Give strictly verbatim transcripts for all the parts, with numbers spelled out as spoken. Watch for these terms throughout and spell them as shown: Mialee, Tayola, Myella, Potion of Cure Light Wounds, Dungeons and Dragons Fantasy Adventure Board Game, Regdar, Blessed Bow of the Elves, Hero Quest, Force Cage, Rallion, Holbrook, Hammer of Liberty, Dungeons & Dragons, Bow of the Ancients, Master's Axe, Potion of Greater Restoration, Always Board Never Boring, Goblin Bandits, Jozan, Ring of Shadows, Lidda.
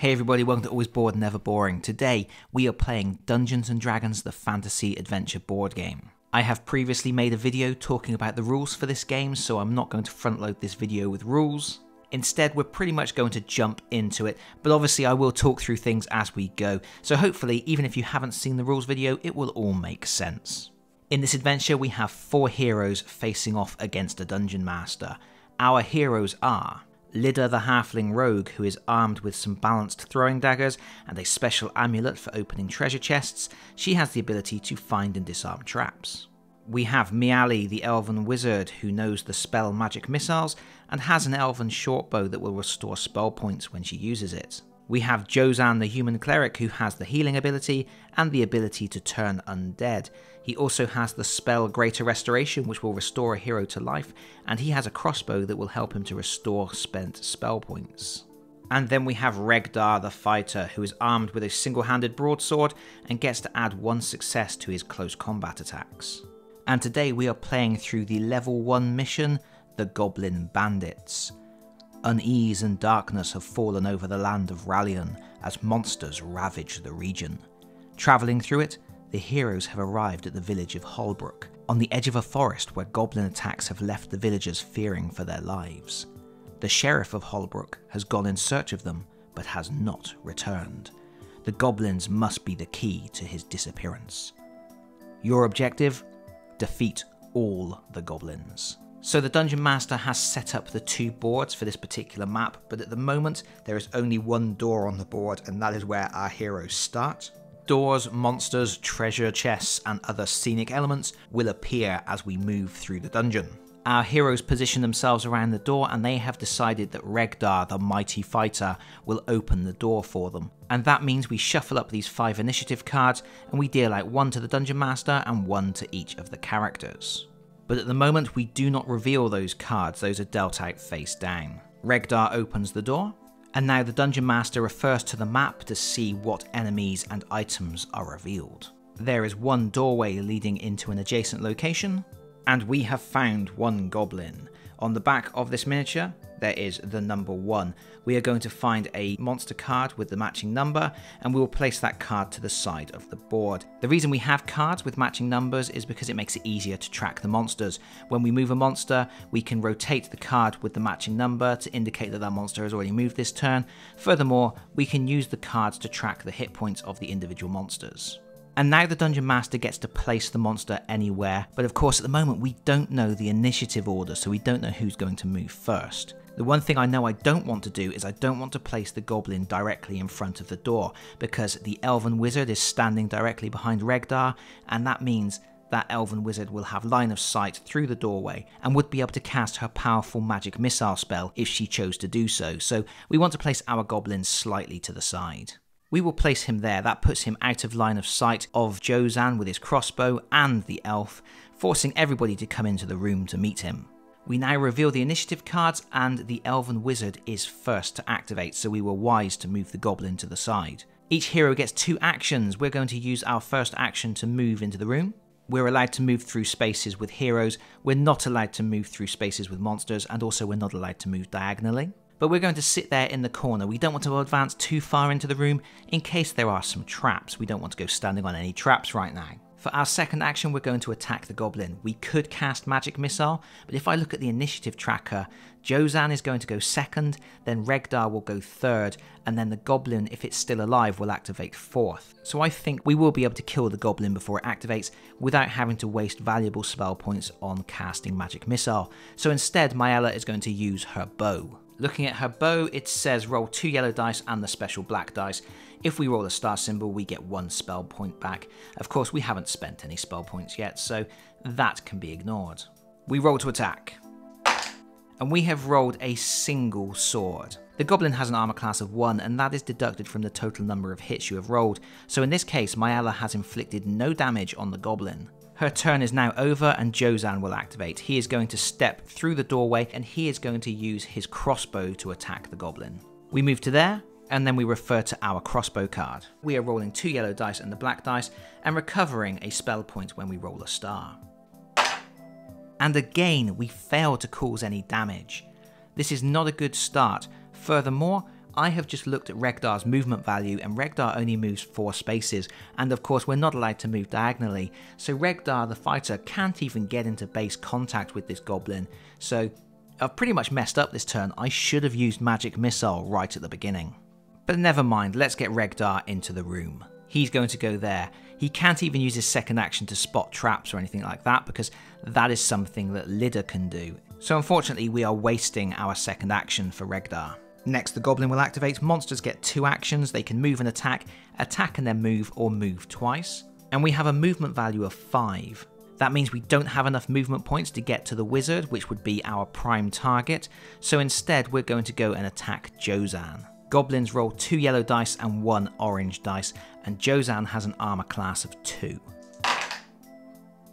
Hey everybody, welcome to Always Board Never Boring. Today we are playing Dungeons and Dragons the Fantasy Adventure board game. I have previously made a video talking about the rules for this game, so I'm not going to front load this video with rules. Instead we're pretty much going to jump into it, but obviously I will talk through things as we go, so hopefully even if you haven't seen the rules video it will all make sense. In this adventure we have four heroes facing off against a dungeon master. Our heroes are Lidda the halfling rogue, who is armed with some balanced throwing daggers and a special amulet for opening treasure chests. She has the ability to find and disarm traps. We have Mialee the elven wizard, who knows the spell magic missiles and has an elven shortbow that will restore spell points when she uses it. We have Jozan the human cleric, who has the healing ability and the ability to turn undead. He also has the spell Greater Restoration, which will restore a hero to life, and he has a crossbow that will help him to restore spent spell points. And then we have Regdar the fighter, who is armed with a single-handed broadsword and gets to add one success to his close combat attacks. And today we are playing through the level one mission, the Goblin Bandits. Unease and darkness have fallen over the land of Rallion as monsters ravage the region. Travelling through it, the heroes have arrived at the village of Holbrook, on the edge of a forest where goblin attacks have left the villagers fearing for their lives. The sheriff of Holbrook has gone in search of them, but has not returned. The goblins must be the key to his disappearance. Your objective? Defeat all the goblins. So the Dungeon Master has set up the two boards for this particular map, but at the moment there is only one door on the board, and that is where our heroes start. Doors, monsters, treasure chests and other scenic elements will appear as we move through the dungeon. Our heroes position themselves around the door, and they have decided that Regdar, the mighty fighter, will open the door for them. And that means we shuffle up these five initiative cards and we deal out one to the Dungeon Master and one to each of the characters. But at the moment we do not reveal those cards, those are dealt out face down. Regdar opens the door, and now the Dungeon Master refers to the map to see what enemies and items are revealed. There is one doorway leading into an adjacent location, and we have found one goblin. On the back of this miniature there is the number one. We are going to find a monster card with the matching number, and we will place that card to the side of the board. The reason we have cards with matching numbers is because it makes it easier to track the monsters. When we move a monster, we can rotate the card with the matching number to indicate that that monster has already moved this turn. Furthermore, we can use the cards to track the hit points of the individual monsters. And now the Dungeon Master gets to place the monster anywhere, but of course at the moment we don't know the initiative order, so we don't know who's going to move first. The one thing I know I don't want to do is I don't want to place the goblin directly in front of the door, because the elven wizard is standing directly behind Regdar, and that means that elven wizard will have line of sight through the doorway and would be able to cast her powerful magic missile spell if she chose to do so, so we want to place our goblin slightly to the side. We will place him there. That puts him out of line of sight of Jozan with his crossbow and the elf, forcing everybody to come into the room to meet him. We now reveal the initiative cards, and the elven wizard is first to activate, so we were wise to move the goblin to the side. Each hero gets two actions. We're going to use our first action to move into the room. We're allowed to move through spaces with heroes, we're not allowed to move through spaces with monsters, and also we're not allowed to move diagonally. But we're going to sit there in the corner. We don't want to advance too far into the room in case there are some traps. We don't want to go standing on any traps right now. For our second action, we're going to attack the goblin. We could cast Magic Missile, but if I look at the initiative tracker, Jozan is going to go second, then Regdar will go third, and then the goblin, if it's still alive, will activate fourth. So I think we will be able to kill the goblin before it activates without having to waste valuable spell points on casting Magic Missile. So instead, Miaela is going to use her bow. Looking at her bow, it says roll two yellow dice and the special black dice. If we roll a star symbol, we get one spell point back. Of course, we haven't spent any spell points yet, so that can be ignored. We roll to attack. And we have rolled a single sword. The goblin has an armor class of one, and that is deducted from the total number of hits you have rolled. So in this case, Myella has inflicted no damage on the goblin. Her turn is now over, and Jozan will activate. He is going to step through the doorway, and he is going to use his crossbow to attack the goblin. We move to there, and then we refer to our crossbow card. We are rolling two yellow dice and the black dice, and recovering a spell point when we roll a star. And again, we fail to cause any damage. This is not a good start. Furthermore, I have just looked at Regdar's movement value, and Regdar only moves four spaces, and of course we're not allowed to move diagonally, so Regdar the fighter can't even get into base contact with this goblin, so I've pretty much messed up this turn. I should have used Magic Missile right at the beginning. But never mind, let's get Regdar into the room. He's going to go there. He can't even use his second action to spot traps or anything like that, because that is something that Lidda can do. So unfortunately we are wasting our second action for Regdar. Next the goblin will activate. Monsters get two actions. They can move and attack, attack and then move, or move twice. And we have a movement value of five. That means we don't have enough movement points to get to the wizard, which would be our prime target, so instead we're going to go and attack Jozan. Goblins roll two yellow dice and one orange dice, and Jozan has an armor class of two.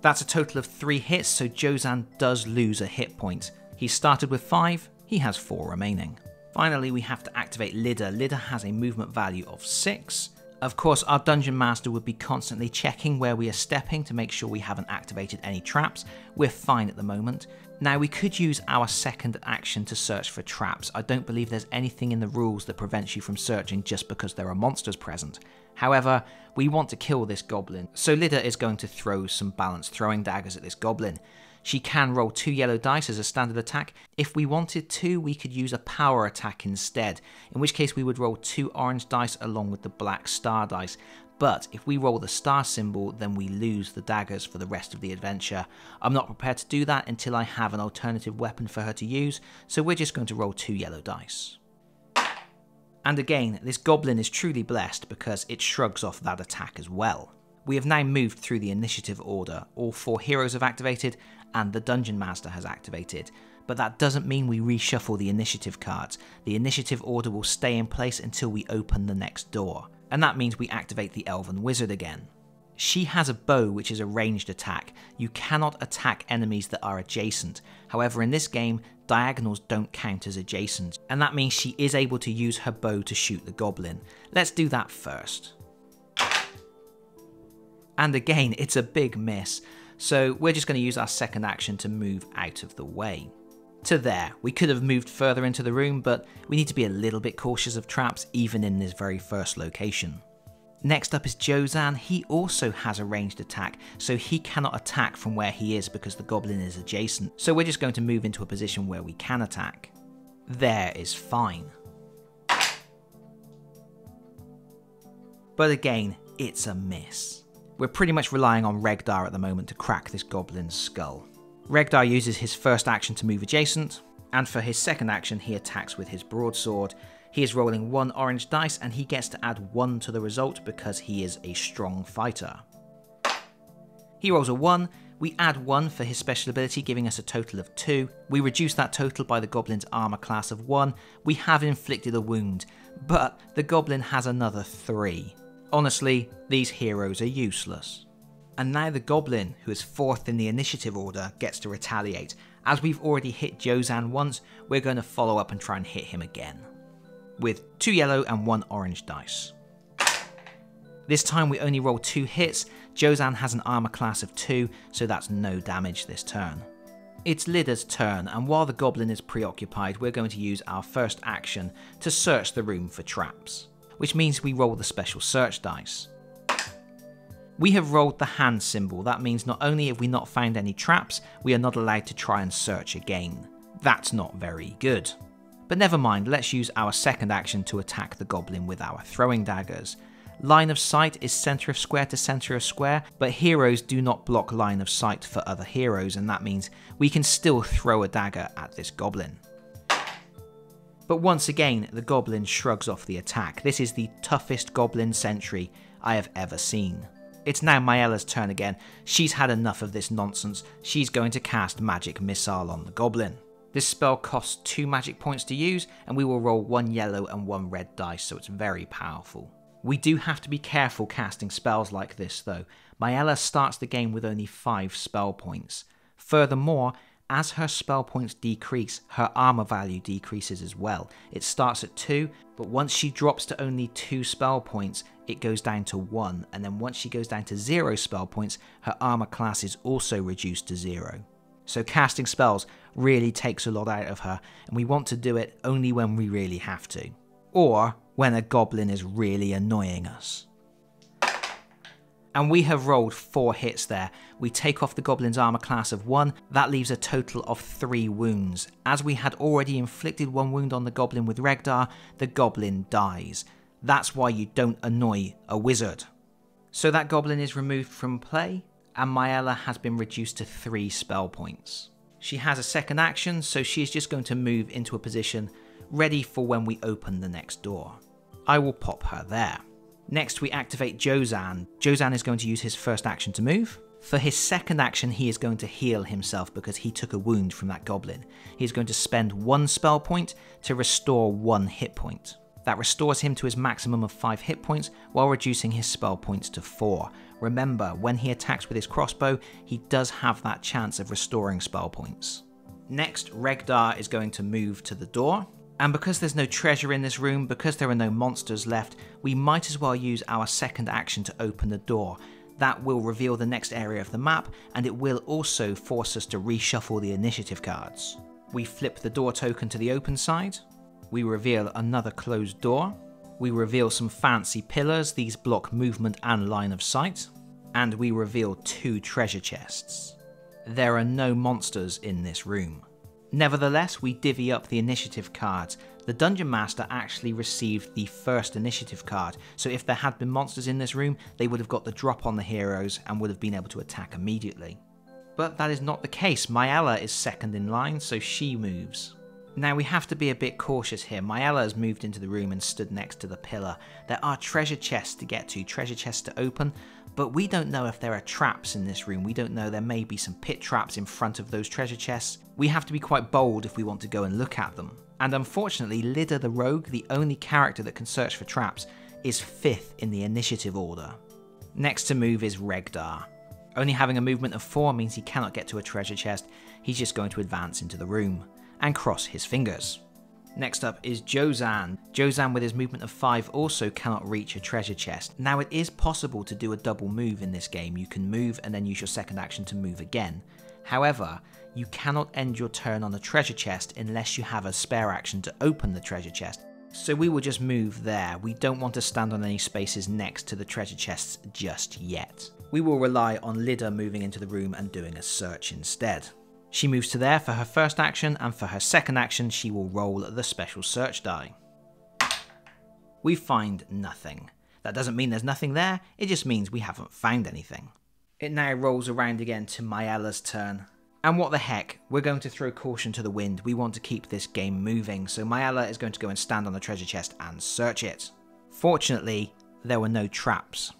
That's a total of three hits, so Jozan does lose a hit point. He started with five, he has four remaining. Finally, we have to activate Lidda. Lidda has a movement value of six. Of course, our Dungeon Master would be constantly checking where we are stepping to make sure we haven't activated any traps. We're fine at the moment. Now, we could use our second action to search for traps. I don't believe there's anything in the rules that prevents you from searching just because there are monsters present. However, we want to kill this goblin, so Lidda is going to throw some balanced throwing daggers at this goblin. She can roll two yellow dice as a standard attack. If we wanted to, we could use a power attack instead, in which case we would roll two orange dice along with the black star dice. But if we roll the star symbol, then we lose the daggers for the rest of the adventure. I'm not prepared to do that until I have an alternative weapon for her to use, so we're just going to roll two yellow dice. And again, this goblin is truly blessed because it shrugs off that attack as well. We have now moved through the initiative order. All four heroes have activated and the Dungeon Master has activated. But that doesn't mean we reshuffle the initiative cards. The initiative order will stay in place until we open the next door. And that means we activate the Elven Wizard again. She has a bow, which is a ranged attack. You cannot attack enemies that are adjacent. However, in this game, diagonals don't count as adjacent. And that means she is able to use her bow to shoot the goblin. Let's do that first. And again, it's a big miss. So we're just going to use our second action to move out of the way. To there. We could have moved further into the room, but we need to be a little bit cautious of traps, even in this very first location. Next up is Jozan. He also has a ranged attack, so he cannot attack from where he is because the goblin is adjacent. So we're just going to move into a position where we can attack. There is fine. But again, it's a miss. We're pretty much relying on Regdar at the moment to crack this goblin's skull. Regdar uses his first action to move adjacent, and for his second action he attacks with his broadsword. He is rolling one orange dice and he gets to add one to the result because he is a strong fighter. He rolls a one, we add one for his special ability giving us a total of two, we reduce that total by the goblin's armor class of one, we have inflicted a wound, but the goblin has another three. Honestly, these heroes are useless. And now the goblin, who is fourth in the initiative order, gets to retaliate. As we've already hit Jozan once, we're going to follow up and try and hit him again. With two yellow and one orange dice. This time we only roll two hits. Jozan has an armor class of two, so that's no damage this turn. It's Lidda's turn, and while the goblin is preoccupied, we're going to use our first action to search the room for traps, which means we roll the special search dice. We have rolled the hand symbol. That means not only have we not found any traps, we are not allowed to try and search again. That's not very good. But never mind, let's use our second action to attack the goblin with our throwing daggers. Line of sight is center of square to center of square, but heroes do not block line of sight for other heroes, and that means we can still throw a dagger at this goblin. But once again, the goblin shrugs off the attack. This is the toughest goblin sentry I have ever seen. It's now Maiela's turn again. She's had enough of this nonsense. She's going to cast Magic Missile on the goblin. This spell costs two magic points to use, and we will roll one yellow and one red dice, so it's very powerful. We do have to be careful casting spells like this, though. Myella starts the game with only five spell points. Furthermore, as her spell points decrease, her armor value decreases as well. It starts at two, but once she drops to only two spell points, it goes down to one, and then once she goes down to zero spell points, her armor class is also reduced to zero. So casting spells really takes a lot out of her, and we want to do it only when we really have to. or when a goblin is really annoying us. And we have rolled four hits there. We take off the goblin's armor class of one, that leaves a total of three wounds. As we had already inflicted one wound on the goblin with Regdar, the goblin dies. That's why you don't annoy a wizard. So that goblin is removed from play, and Miaela has been reduced to three spell points. She has a second action, so she is just going to move into a position ready for when we open the next door. I will pop her there. Next, we activate Jozan. Jozan is going to use his first action to move. For his second action, he is going to heal himself because he took a wound from that goblin. He is going to spend one spell point to restore one hit point. That restores him to his maximum of five hit points while reducing his spell points to four. Remember, when he attacks with his crossbow, he does have that chance of restoring spell points. Next, Regdar is going to move to the door. And because there's no treasure in this room, because there are no monsters left, we might as well use our second action to open the door. That will reveal the next area of the map, and it will also force us to reshuffle the initiative cards. We flip the door token to the open side. We reveal another closed door. We reveal some fancy pillars. These block movement and line of sight. And we reveal two treasure chests. There are no monsters in this room. Nevertheless, we divvy up the initiative cards. The Dungeon Master actually received the first initiative card, so if there had been monsters in this room, they would have got the drop on the heroes and would have been able to attack immediately. But that is not the case. Miaela is second in line, so she moves. Now we have to be a bit cautious here. Miaela has moved into the room and stood next to the pillar. There are treasure chests to get to, treasure chests to open, but we don't know if there are traps in this room. We don't know, there may be some pit traps in front of those treasure chests. We have to be quite bold if we want to go and look at them. And unfortunately, Lidda the Rogue, the only character that can search for traps, is fifth in the initiative order. Next to move is Regdar. Only having a movement of four means he cannot get to a treasure chest. He's just going to advance into the room and cross his fingers. Next up is Jozan. Jozan with his movement of five also cannot reach a treasure chest. Now it is possible to do a double move in this game. You can move and then use your second action to move again. However, you cannot end your turn on a treasure chest unless you have a spare action to open the treasure chest. So we will just move there. We don't want to stand on any spaces next to the treasure chests just yet. We will rely on Lidda moving into the room and doing a search instead. She moves to there for her first action, and for her second action she will roll the special search die. We find nothing. That doesn't mean there's nothing there, it just means we haven't found anything. It now rolls around again to Maiela's turn. And what the heck, we're going to throw caution to the wind. We want to keep this game moving, so Miella is going to go and stand on the treasure chest and search it. Fortunately, there were no traps.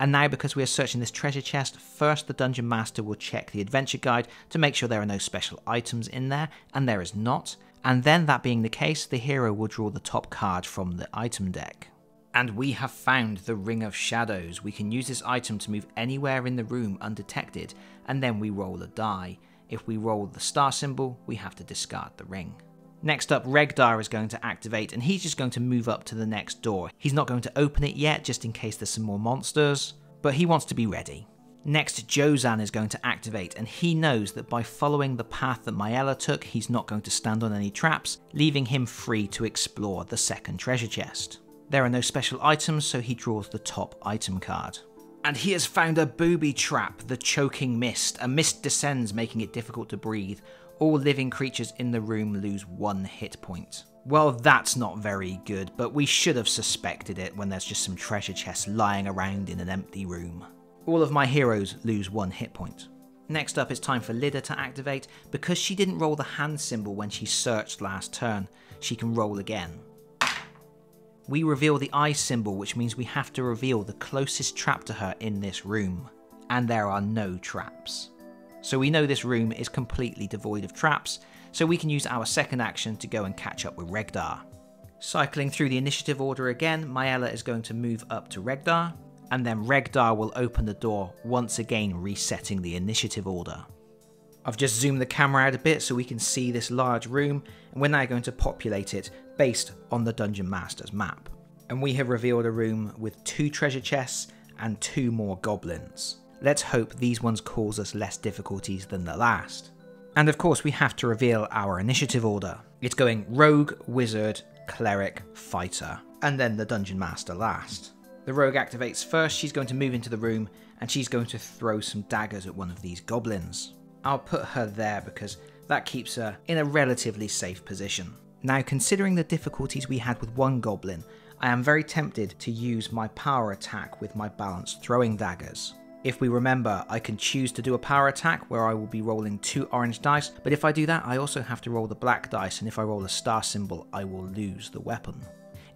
And now, because we are searching this treasure chest, first the Dungeon Master will check the adventure guide to make sure there are no special items in there, and there is not. And then, that being the case, the hero will draw the top card from the item deck. And we have found the Ring of Shadows. We can use this item to move anywhere in the room undetected, and then we roll a die. If we roll the star symbol, we have to discard the ring. Next up, Regdar is going to activate, and he's just going to move up to the next door. He's not going to open it yet, just in case there's some more monsters, but he wants to be ready. Next, Jozan is going to activate, and he knows that by following the path that Miaela took, he's not going to stand on any traps, leaving him free to explore the second treasure chest. There are no special items, so he draws the top item card. And he has found a booby trap, the choking mist. A mist descends, making it difficult to breathe. All living creatures in the room lose one hit point. Well, that's not very good, but we should have suspected it when there's just some treasure chests lying around in an empty room. All of my heroes lose one hit point. Next up, it's time for Lidda to activate. Because she didn't roll the hand symbol when she searched last turn, she can roll again. We reveal the eye symbol, which means we have to reveal the closest trap to her in this room. And there are no traps. So we know this room is completely devoid of traps, so we can use our second action to go and catch up with Regdar. Cycling through the initiative order again, Miaela is going to move up to Regdar, and then Regdar will open the door, once again resetting the initiative order. I've just zoomed the camera out a bit so we can see this large room, and we're now going to populate it based on the Dungeon Master's map. And we have revealed a room with two treasure chests and two more goblins. Let's hope these ones cause us less difficulties than the last. And of course we have to reveal our initiative order. It's going rogue, wizard, Cleric, Fighter, and then the Dungeon Master last. The rogue activates first, she's going to move into the room, and she's going to throw some daggers at one of these goblins. I'll put her there because that keeps her in a relatively safe position. Now, considering the difficulties we had with one goblin, I am very tempted to use my power attack with my balanced throwing daggers. If we remember, I can choose to do a power attack where I will be rolling two orange dice, but if I do that, I also have to roll the black dice, and if I roll a star symbol, I will lose the weapon.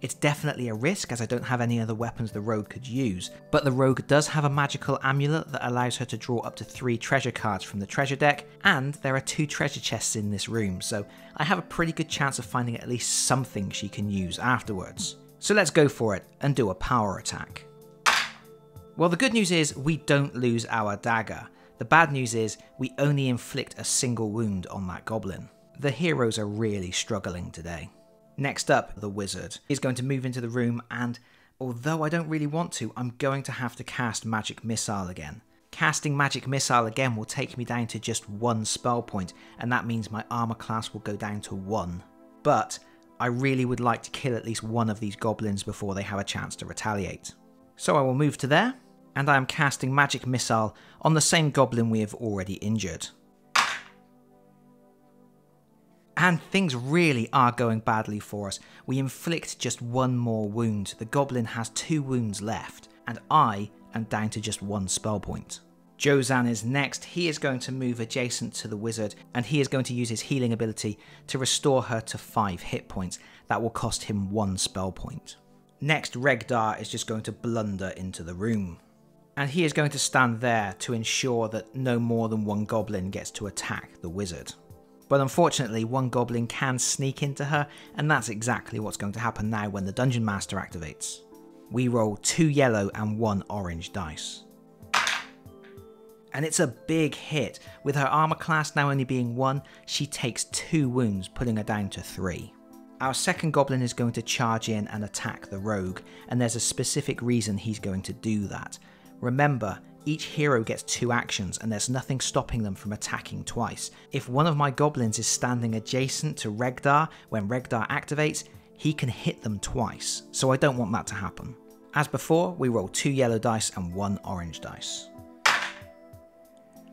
It's definitely a risk as I don't have any other weapons the rogue could use, but the rogue does have a magical amulet that allows her to draw up to three treasure cards from the treasure deck, and there are two treasure chests in this room, so I have a pretty good chance of finding at least something she can use afterwards. So let's go for it and do a power attack. Well, the good news is we don't lose our dagger. The bad news is we only inflict a single wound on that goblin. The heroes are really struggling today. Next up, the wizard is going to move into the room, and although I don't really want to, I'm going to have to cast Magic Missile again. Casting Magic Missile again will take me down to just one spell point, and that means my armor class will go down to one. But I really would like to kill at least one of these goblins before they have a chance to retaliate. So I will move to there, and I am casting Magic Missile on the same goblin we have already injured. And things really are going badly for us. We inflict just one more wound. The goblin has two wounds left, and I am down to just one spell point. Jozan is next. He is going to move adjacent to the wizard, and he is going to use his healing ability to restore her to five hit points. That will cost him one spell point. Next, Regdar is just going to blunder into the room. And he is going to stand there to ensure that no more than one goblin gets to attack the wizard. But unfortunately, one goblin can sneak into her, and that's exactly what's going to happen now when the Dungeon Master activates. We roll two yellow and one orange dice. And it's a big hit. With her armor class now only being one, she takes two wounds, putting her down to three. Our second goblin is going to charge in and attack the rogue, and there's a specific reason he's going to do that. Remember, each hero gets two actions, and there's nothing stopping them from attacking twice. If one of my goblins is standing adjacent to Regdar, when Regdar activates, he can hit them twice, so I don't want that to happen. As before, we roll two yellow dice and one orange dice.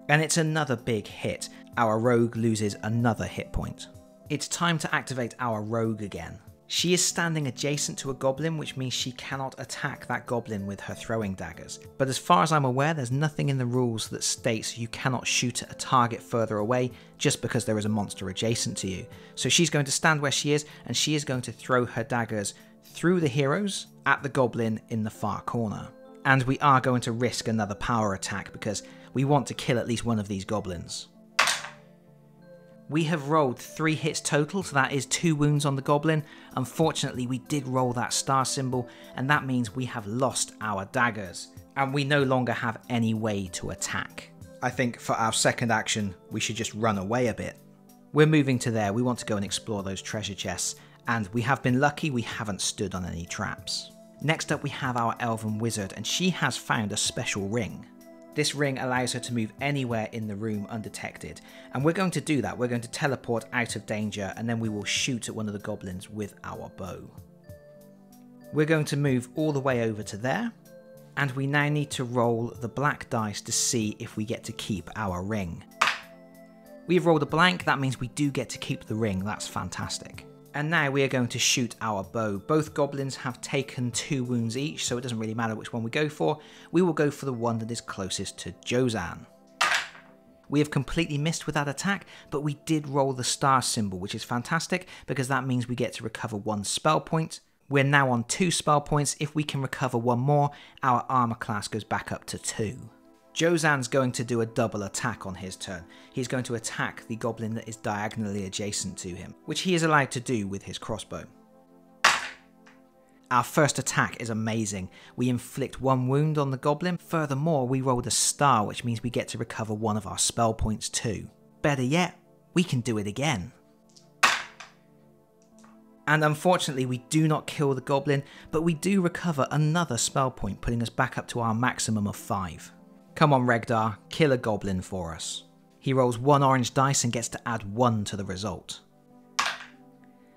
And it's another big hit. Our rogue loses another hit point. It's time to activate our rogue again. She is standing adjacent to a goblin, which means she cannot attack that goblin with her throwing daggers. But as far as I'm aware, there's nothing in the rules that states you cannot shoot at a target further away just because there is a monster adjacent to you. So she's going to stand where she is, and she is going to throw her daggers through the heroes at the goblin in the far corner. And we are going to risk another power attack because we want to kill at least one of these goblins. We have rolled three hits total, so that is two wounds on the goblin. Unfortunately, we did roll that star symbol, and that means we have lost our daggers, and we no longer have any way to attack. I think for our second action, we should just run away a bit. We're moving to there. We want to go and explore those treasure chests, and we have been lucky we haven't stood on any traps. Next up, we have our elven wizard, and she has found a special ring. This ring allows her to move anywhere in the room undetected, and we're going to do that. We're going to teleport out of danger, and then we will shoot at one of the goblins with our bow. We're going to move all the way over to there, and we now need to roll the black dice to see if we get to keep our ring. We've rolled a blank. That means we do get to keep the ring. That's fantastic. And now we are going to shoot our bow. Both goblins have taken two wounds each, so it doesn't really matter which one we go for. We will go for the one that is closest to Jozan. We have completely missed with that attack, but we did roll the star symbol, which is fantastic because that means we get to recover one spell point. We're now on two spell points. If we can recover one more, our armor class goes back up to two. Jozan's going to do a double attack on his turn. He's going to attack the goblin that is diagonally adjacent to him, which he is allowed to do with his crossbow. Our first attack is amazing. We inflict one wound on the goblin. Furthermore, we rolled a star, which means we get to recover one of our spell points too. Better yet, we can do it again. And unfortunately, we do not kill the goblin, but we do recover another spell point, putting us back up to our maximum of five. Come on, Regdar, kill a goblin for us. He rolls one orange dice and gets to add one to the result.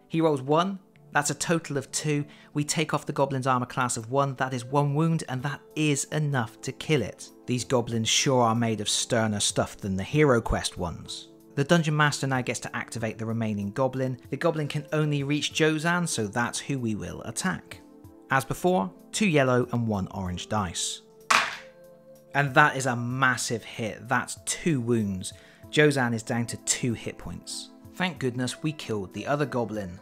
He rolls one, That's a total of two. We take off the goblin's armor class of one, that is one wound, and that is enough to kill it. These goblins sure are made of sterner stuff than the Hero Quest ones. The Dungeon Master now gets to activate the remaining goblin. The goblin can only reach Jozan, so that's who we will attack. As before, two yellow and one orange dice. And that is a massive hit, that's two wounds. Jozan is down to two hit points. Thank goodness we killed the other goblin.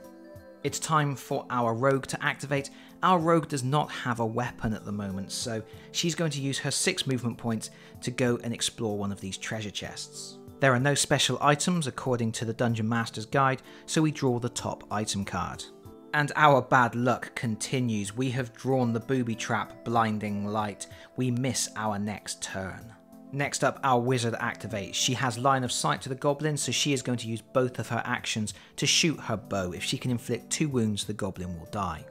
It's time for our rogue to activate. Our rogue does not have a weapon at the moment, so she's going to use her six movement points to go and explore one of these treasure chests. There are no special items according to the Dungeon Master's Guide, so we draw the top item card. And our bad luck continues. We have drawn the booby trap Blinding Light. We miss our next turn. Next up, our wizard activates. She has line of sight to the goblin, so she is going to use both of her actions to shoot her bow. If she can inflict two wounds, the goblin will die.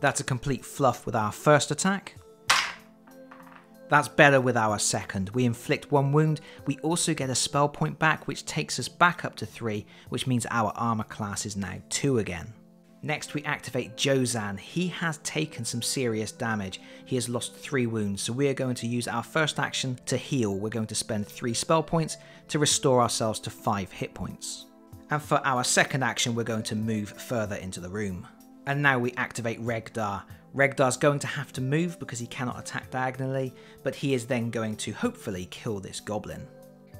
That's a complete fluff with our first attack. That's better with our second. We inflict one wound. We also get a spell point back, which takes us back up to three, which means our armor class is now two again. Next, we activate Jozan. He has taken some serious damage. He has lost three wounds, so we are going to use our first action to heal. We're going to spend three spell points to restore ourselves to five hit points. And for our second action, we're going to move further into the room. And now we activate Regdar. Regdar's going to have to move because he cannot attack diagonally, but he is then going to hopefully kill this goblin.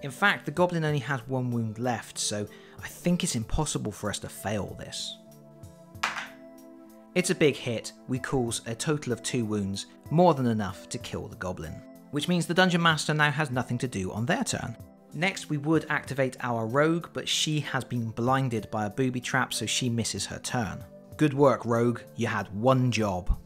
In fact, the goblin only has one wound left, so I think it's impossible for us to fail this. It's a big hit, we cause a total of two wounds, more than enough to kill the goblin. Which means the Dungeon Master now has nothing to do on their turn. Next, we would activate our rogue, but she has been blinded by a booby trap, so she misses her turn. Good work, rogue, you had one job.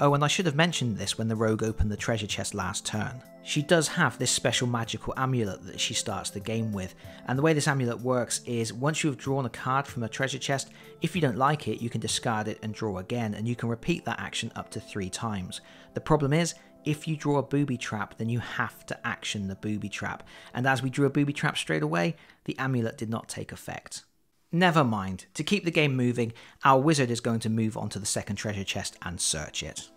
Oh, and I should have mentioned this when the rogue opened the treasure chest last turn. She does have this special magical amulet that she starts the game with, and the way this amulet works is once you have drawn a card from a treasure chest, if you don't like it, you can discard it and draw again, and you can repeat that action up to three times. The problem is, if you draw a booby trap, then you have to action the booby trap, and as we drew a booby trap straight away, the amulet did not take effect. Never mind, to keep the game moving, our wizard is going to move onto the second treasure chest and search it.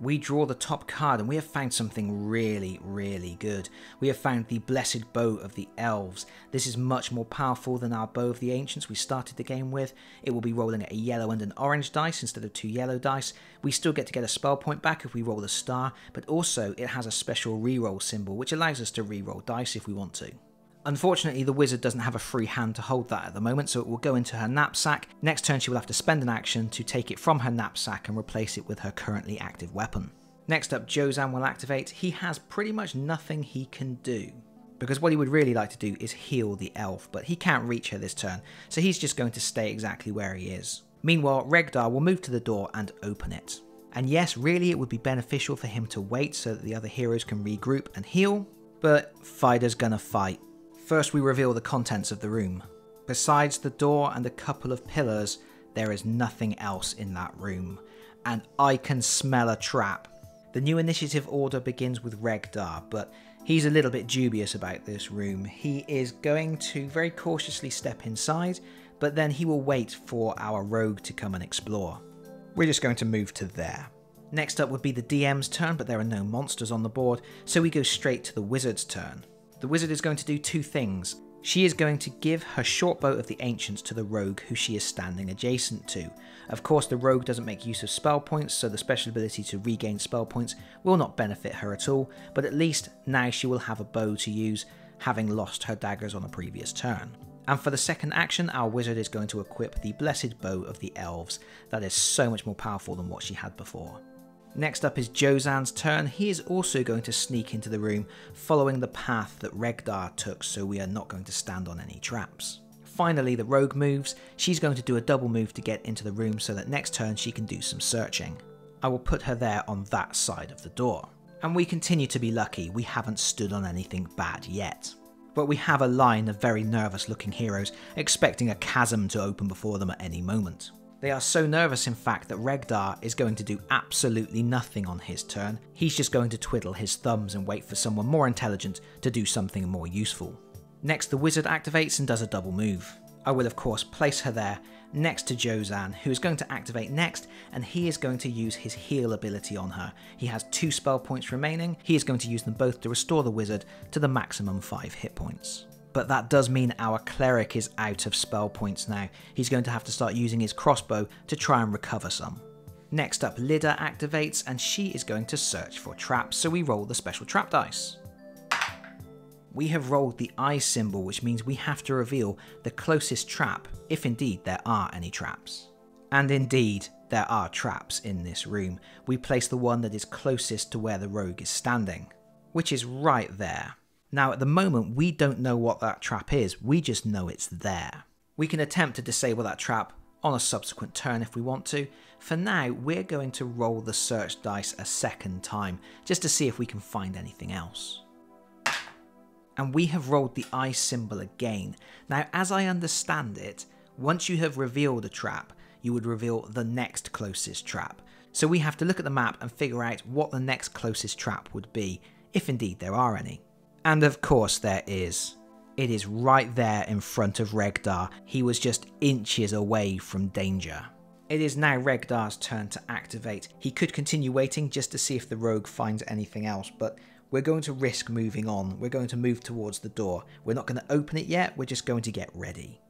We draw the top card and we have found something really, really good. We have found the Blessed Bow of the Elves. This is much more powerful than our Bow of the Ancients we started the game with. It will be rolling at a yellow and an orange dice instead of two yellow dice. We still get to get a spell point back if we roll a star, but also it has a special reroll symbol which allows us to reroll dice if we want to. Unfortunately, the wizard doesn't have a free hand to hold that at the moment, so it will go into her knapsack. Next turn, she will have to spend an action to take it from her knapsack and replace it with her currently active weapon. Next up, Jozan will activate. He has pretty much nothing he can do, because what he would really like to do is heal the elf, but he can't reach her this turn, so he's just going to stay exactly where he is. Meanwhile, Regdar will move to the door and open it. And yes, really, it would be beneficial for him to wait so that the other heroes can regroup and heal, but Fida's gonna fight. First, we reveal the contents of the room. Besides the door and a couple of pillars, there is nothing else in that room. And I can smell a trap. The new initiative order begins with Regdar, but he's a little bit dubious about this room. He is going to very cautiously step inside, but then he will wait for our rogue to come and explore. We're just going to move to there. Next up would be the D M's turn, but there are no monsters on the board, so we go straight to the wizard's turn. The wizard is going to do two things. She is going to give her short bow of the ancients to the rogue who she is standing adjacent to. Of course, the rogue doesn't make use of spell points, so the special ability to regain spell points will not benefit her at all, but at least now she will have a bow to use, having lost her daggers on a previous turn. And for the second action, our wizard is going to equip the Blessed Bow of the Elves. That is so much more powerful than what she had before. Next up is Jozan's turn. He is also going to sneak into the room, following the path that Regdar took, so we are not going to stand on any traps. Finally, the rogue moves. She's going to do a double move to get into the room so that next turn she can do some searching. I will put her there on that side of the door. And we continue to be lucky. We haven't stood on anything bad yet. But we have a line of very nervous looking heroes expecting a chasm to open before them at any moment. They are so nervous, in fact, that Regdar is going to do absolutely nothing on his turn. He's just going to twiddle his thumbs and wait for someone more intelligent to do something more useful. Next, the wizard activates and does a double move. I will of course place her there next to Jozan, who is going to activate next, and he is going to use his heal ability on her. He has two spell points remaining. He is going to use them both to restore the wizard to the maximum five hit points. But that does mean our cleric is out of spell points now. He's going to have to start using his crossbow to try and recover some. Next up, Lidda activates, and she is going to search for traps, so we roll the special trap dice. We have rolled the eye symbol, which means we have to reveal the closest trap, if indeed there are any traps. And indeed, there are traps in this room. We place the one that is closest to where the rogue is standing, which is right there. Now at the moment, we don't know what that trap is, we just know it's there. We can attempt to disable that trap on a subsequent turn if we want to. For now, we're going to roll the search dice a second time, just to see if we can find anything else. And we have rolled the eye symbol again. Now, as I understand it, once you have revealed a trap, you would reveal the next closest trap. So we have to look at the map and figure out what the next closest trap would be, if indeed there are any. And of course there is. It is right there in front of Regdar. He was just inches away from danger. It is now Regdar's turn to activate. He could continue waiting just to see if the rogue finds anything else, but we're going to risk moving on. We're going to move towards the door. We're not going to open it yet, we're just going to get ready.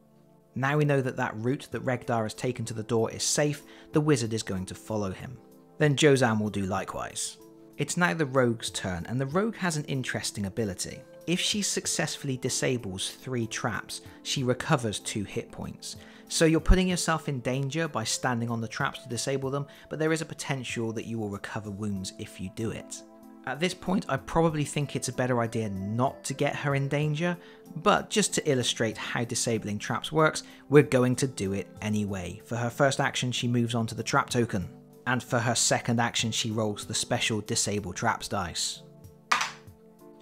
Now we know that that route that Regdar has taken to the door is safe, the wizard is going to follow him. Then Jozan will do likewise. It's now the rogue's turn, and the rogue has an interesting ability. If she successfully disables three traps, she recovers two hit points. So you're putting yourself in danger by standing on the traps to disable them, but there is a potential that you will recover wounds if you do it. At this point, I probably think it's a better idea not to get her in danger, but just to illustrate how disabling traps works, we're going to do it anyway. For her first action, she moves on to the trap token, and for her second action, she rolls the special disable traps dice.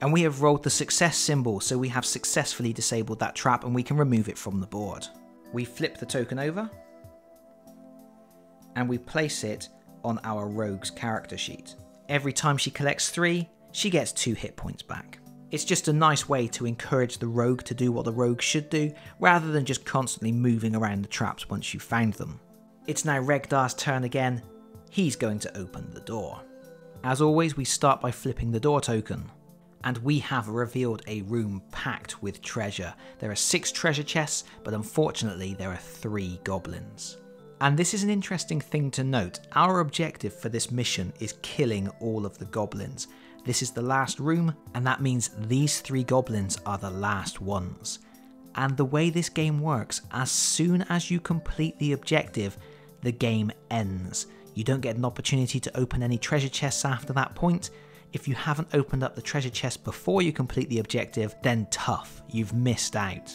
And we have rolled the success symbol, so we have successfully disabled that trap and we can remove it from the board. We flip the token over, and we place it on our rogue's character sheet. Every time she collects three, she gets two hit points back. It's just a nice way to encourage the rogue to do what the rogue should do, rather than just constantly moving around the traps once you've found them. It's now Regdar's turn again. He's going to open the door. As always, we start by flipping the door token, and we have revealed a room packed with treasure. There are six treasure chests, but unfortunately there are three goblins. And this is an interesting thing to note. Our objective for this mission is killing all of the goblins. This is the last room, and that means these three goblins are the last ones. And the way this game works, as soon as you complete the objective, the game ends. You don't get an opportunity to open any treasure chests after that point. If you haven't opened up the treasure chest before you complete the objective, then tough, you've missed out.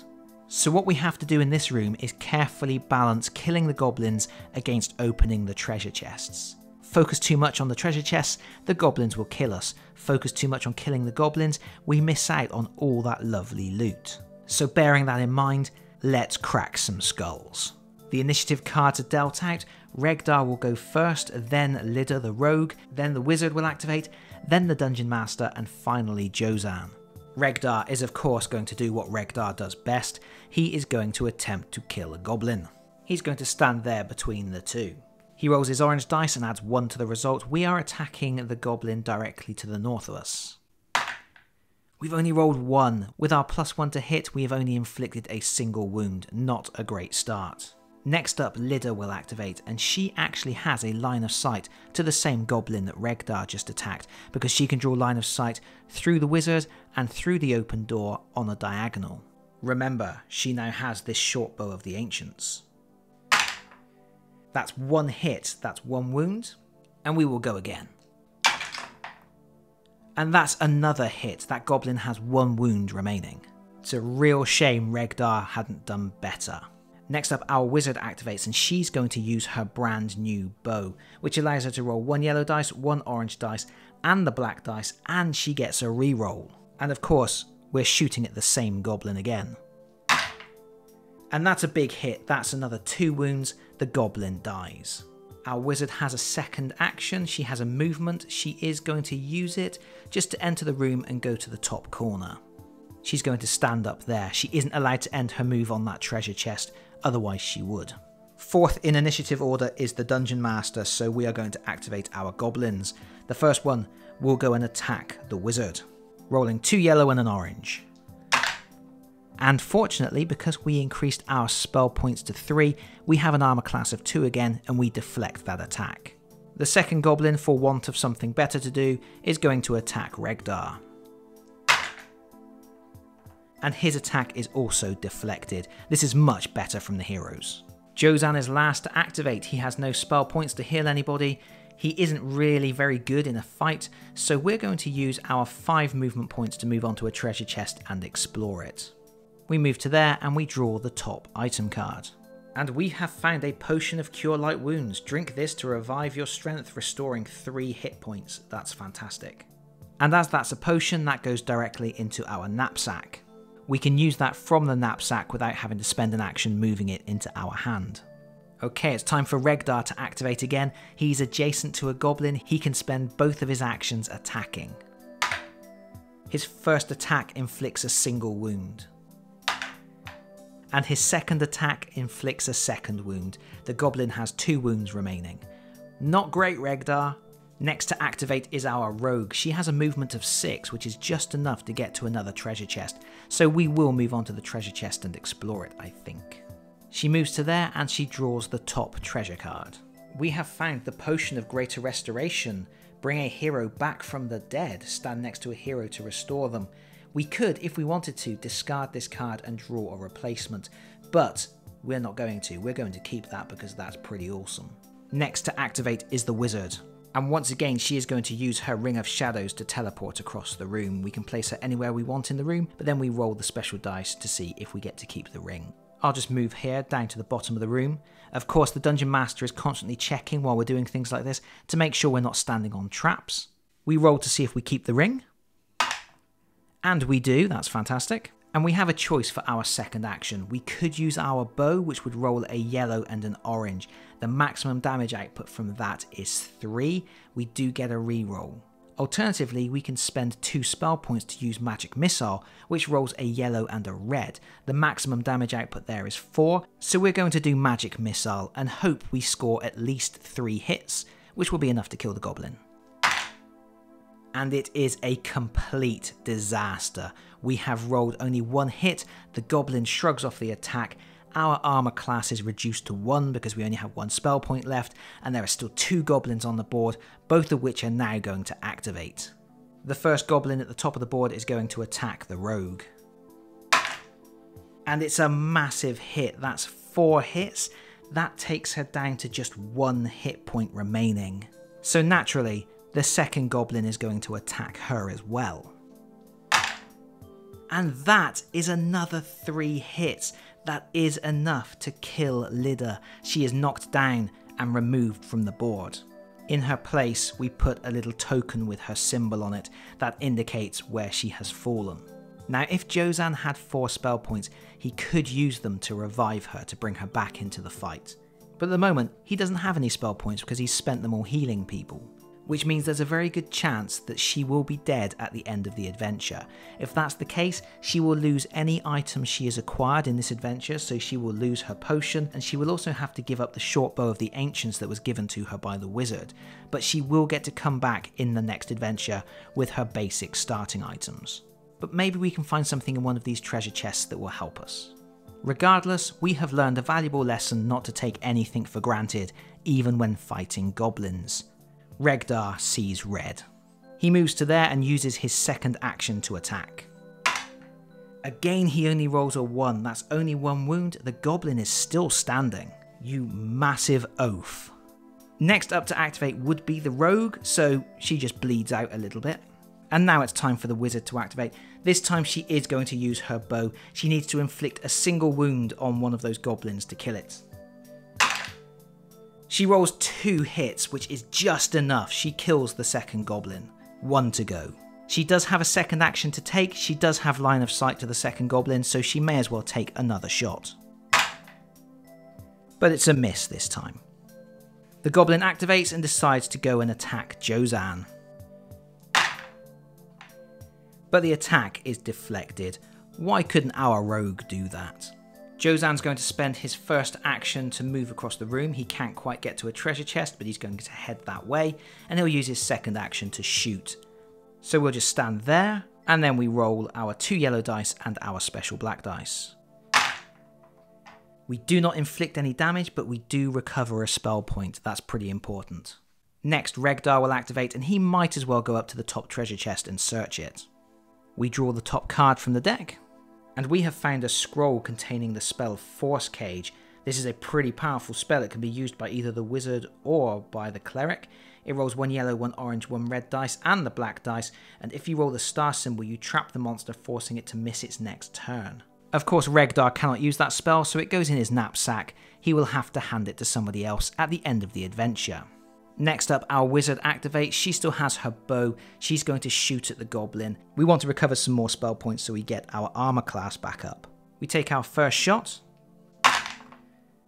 So what we have to do in this room is carefully balance killing the goblins against opening the treasure chests. Focus too much on the treasure chests, the goblins will kill us. Focus too much on killing the goblins, we miss out on all that lovely loot. So bearing that in mind, let's crack some skulls. The initiative cards are dealt out. Regdar will go first, then Lidda the rogue, then the wizard will activate, then the dungeon master, and finally Jozan. Regdar is of course going to do what Regdar does best. He is going to attempt to kill a goblin. He's going to stand there between the two. He rolls his orange dice and adds one to the result. We are attacking the goblin directly to the north of us. We've only rolled one. With our plus one to hit, we have only inflicted a single wound. Not a great start. Next up, Lidda will activate, and she actually has a line of sight to the same goblin that Regdar just attacked, because she can draw line of sight through the wizard and through the open door on a diagonal. Remember, she now has this short bow of the ancients. That's one hit, that's one wound, and we will go again. And that's another hit. That goblin has one wound remaining. It's a real shame Regdar hadn't done better. Next up, our wizard activates, and she's going to use her brand new bow, which allows her to roll one yellow dice, one orange dice, and the black dice, and she gets a reroll. And of course, we're shooting at the same goblin again. And that's a big hit. That's another two wounds. The goblin dies. Our wizard has a second action. She has a movement. She is going to use it just to enter the room and go to the top corner. She's going to stand up there. She isn't allowed to end her move on that treasure chest, otherwise she would. Fourth in initiative order is the Dungeon Master, so we are going to activate our goblins. The first one will go and attack the wizard, rolling two yellow and an orange. And fortunately, because we increased our spell points to three, we have an armor class of two again, and we deflect that attack. The second goblin, for want of something better to do, is going to attack Regdar. And his attack is also deflected. This is much better from the heroes. Jozan is last to activate. He has no spell points to heal anybody. He isn't really very good in a fight, so we're going to use our five movement points to move onto a treasure chest and explore it. We move to there and we draw the top item card. And we have found a Potion of Cure Light Wounds. Drink this to revive your strength, restoring three hit points. That's fantastic. And as that's a potion, that goes directly into our knapsack. We can use that from the knapsack without having to spend an action moving it into our hand. Okay, it's time for Regdar to activate again. He's adjacent to a goblin. He can spend both of his actions attacking. His first attack inflicts a single wound. And his second attack inflicts a second wound. The goblin has two wounds remaining. Not great, Regdar. Next to activate is our rogue. She has a movement of six, which is just enough to get to another treasure chest. So we will move on to the treasure chest and explore it, I think. She moves to there and she draws the top treasure card. We have found the Potion of Greater Restoration. Bring a hero back from the dead. Stand next to a hero to restore them. We could, if we wanted to, discard this card and draw a replacement, but we're not going to. We're going to keep that because that's pretty awesome. Next to activate is the wizard. And once again, she is going to use her Ring of Shadows to teleport across the room. We can place her anywhere we want in the room, but then we roll the special dice to see if we get to keep the ring. I'll just move here down to the bottom of the room. Of course, the Dungeon Master is constantly checking while we're doing things like this to make sure we're not standing on traps. We roll to see if we keep the ring. And we do, that's fantastic. And we have a choice for our second action. We could use our bow, which would roll a yellow and an orange. The maximum damage output from that is three. We do get a reroll. Alternatively, we can spend two spell points to use Magic Missile, which rolls a yellow and a red. The maximum damage output there is four. So we're going to do Magic Missile and hope we score at least three hits, which will be enough to kill the goblin. And it is a complete disaster. We have rolled only one hit, the goblin shrugs off the attack, our armor class is reduced to one because we only have one spell point left, and there are still two goblins on the board, both of which are now going to activate. The first goblin at the top of the board is going to attack the rogue. And it's a massive hit, that's four hits. That takes her down to just one hit point remaining. So naturally, the second goblin is going to attack her as well. And that is another three hits. That is enough to kill Lidda. She is knocked down and removed from the board. In her place, we put a little token with her symbol on it that indicates where she has fallen. Now, if Jozan had four spell points, he could use them to revive her to bring her back into the fight. But at the moment, he doesn't have any spell points because he's spent them all healing people, which means there's a very good chance that she will be dead at the end of the adventure. If that's the case, she will lose any item she has acquired in this adventure, so she will lose her potion, and she will also have to give up the short bow of the ancients that was given to her by the wizard. But she will get to come back in the next adventure with her basic starting items. But maybe we can find something in one of these treasure chests that will help us. Regardless, we have learned a valuable lesson not to take anything for granted, even when fighting goblins. Regdar sees red. He moves to there and uses his second action to attack. Again, he only rolls a one. That's only one wound. The goblin is still standing. You massive oaf. Next up to activate would be the rogue, so she just bleeds out a little bit. And now it's time for the wizard to activate. This time she is going to use her bow. She needs to inflict a single wound on one of those goblins to kill it. She rolls two hits, which is just enough. She kills the second goblin. One to go. She does have a second action to take. She does have line of sight to the second goblin, so she may as well take another shot. But it's a miss this time. The goblin activates and decides to go and attack Jozan. But the attack is deflected. Why couldn't our rogue do that? Jozan's going to spend his first action to move across the room. He can't quite get to a treasure chest, but he's going to head that way, and he'll use his second action to shoot. So we'll just stand there, and then we roll our two yellow dice and our special black dice. We do not inflict any damage, but we do recover a spell point. That's pretty important. Next, Regdar will activate, and he might as well go up to the top treasure chest and search it. We draw the top card from the deck, and we have found a scroll containing the spell Force Cage. This is a pretty powerful spell. It can be used by either the wizard or by the cleric. It rolls one yellow, one orange, one red dice, and the black dice, and if you roll the star symbol, you trap the monster, forcing it to miss its next turn. Of course, Regdar cannot use that spell, so it goes in his knapsack. He will have to hand it to somebody else at the end of the adventure. Next up, our wizard activates. She still has her bow. She's going to shoot at the goblin. We want to recover some more spell points so we get our armor class back up. We take our first shot.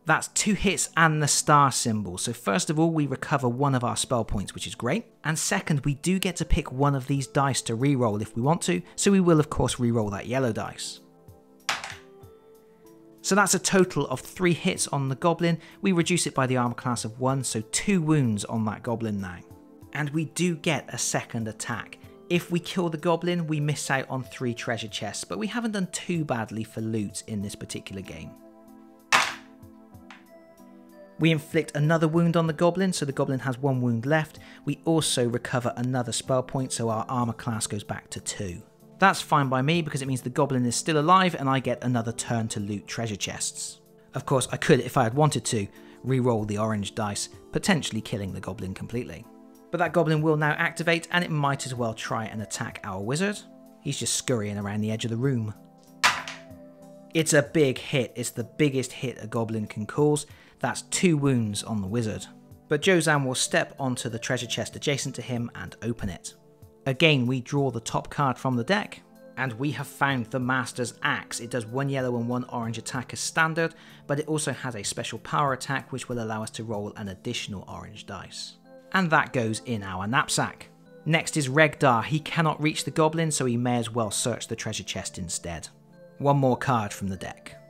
That's two hits and the star symbol. So first of all, we recover one of our spell points, which is great. And second, we do get to pick one of these dice to reroll if we want to. So we will, of course, reroll that yellow dice. So that's a total of three hits on the goblin. We reduce it by the armor class of one, so two wounds on that goblin now. And we do get a second attack. If we kill the goblin, we miss out on three treasure chests, but we haven't done too badly for loot in this particular game. We inflict another wound on the goblin, so the goblin has one wound left. We also recover another spell point, so our armor class goes back to two. That's fine by me because it means the goblin is still alive and I get another turn to loot treasure chests. Of course, I could, if I had wanted to, re-roll the orange dice, potentially killing the goblin completely. But that goblin will now activate and it might as well try and attack our wizard. He's just scurrying around the edge of the room. It's a big hit. It's the biggest hit a goblin can cause. That's two wounds on the wizard. But Jozan will step onto the treasure chest adjacent to him and open it. Again, we draw the top card from the deck, and we have found the Master's Axe. It does one yellow and one orange attack as standard, but it also has a special power attack which will allow us to roll an additional orange dice. And that goes in our knapsack. Next is Regdar. He cannot reach the goblin, so he may as well search the treasure chest instead. One more card from the deck.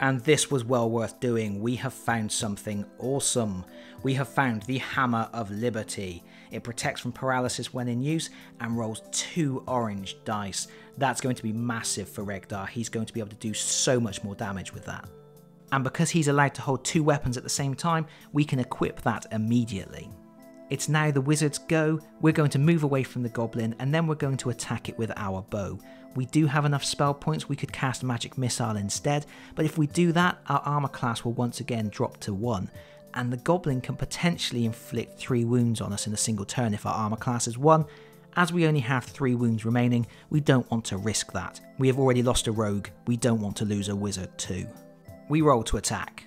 And this was well worth doing. We have found something awesome. We have found the Hammer of Liberty. It protects from paralysis when in use and rolls two orange dice. That's going to be massive for Regdar. He's going to be able to do so much more damage with that. And because he's allowed to hold two weapons at the same time, we can equip that immediately. It's now the wizard's go. We're going to move away from the goblin and then we're going to attack it with our bow. We do have enough spell points, we could cast Magic Missile instead, but if we do that, our armor class will once again drop to one, and the goblin can potentially inflict three wounds on us in a single turn if our armor class is one. As we only have three wounds remaining, we don't want to risk that. We have already lost a rogue, we don't want to lose a wizard too. We roll to attack.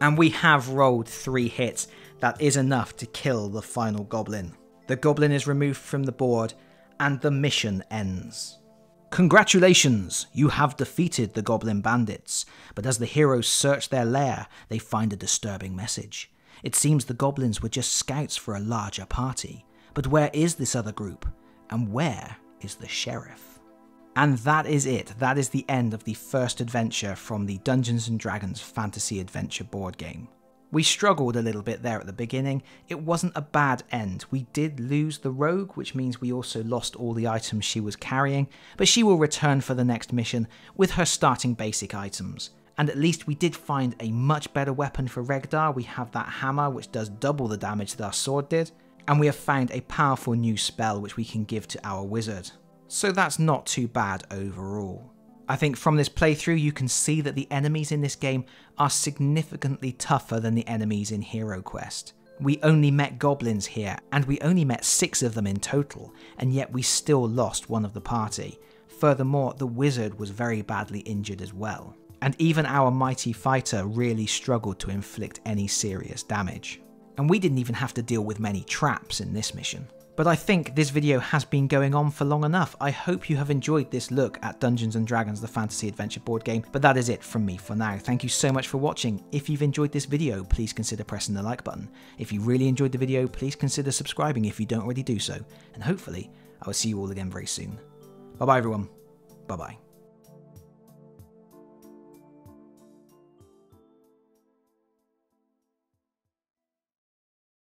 And we have rolled three hits. That is enough to kill the final goblin. The goblin is removed from the board and the mission ends. Congratulations, you have defeated the Goblin Bandits, but as the heroes search their lair, they find a disturbing message. It seems the goblins were just scouts for a larger party, but where is this other group? And where is the sheriff? And that is it. That is the end of the first adventure from the Dungeons and Dragons Fantasy Adventure board game. We struggled a little bit there at the beginning. It wasn't a bad end. We did lose the rogue, which means we also lost all the items she was carrying, but she will return for the next mission with her starting basic items. And at least we did find a much better weapon for Regdar. We have that hammer, which does double the damage that our sword did, and we have found a powerful new spell which we can give to our wizard. So that's not too bad overall. I think from this playthrough you can see that the enemies in this game are significantly tougher than the enemies in Hero Quest. We only met goblins here, and we only met six of them in total, and yet we still lost one of the party. Furthermore, the wizard was very badly injured as well, and even our mighty fighter really struggled to inflict any serious damage. And we didn't even have to deal with many traps in this mission. But I think this video has been going on for long enough. I hope you have enjoyed this look at Dungeons and Dragons, the Fantasy Adventure board game, but that is it from me for now. Thank you so much for watching. If you've enjoyed this video, please consider pressing the like button. If you really enjoyed the video, please consider subscribing if you don't already do so, and hopefully I will see you all again very soon. Bye bye everyone. Bye-bye.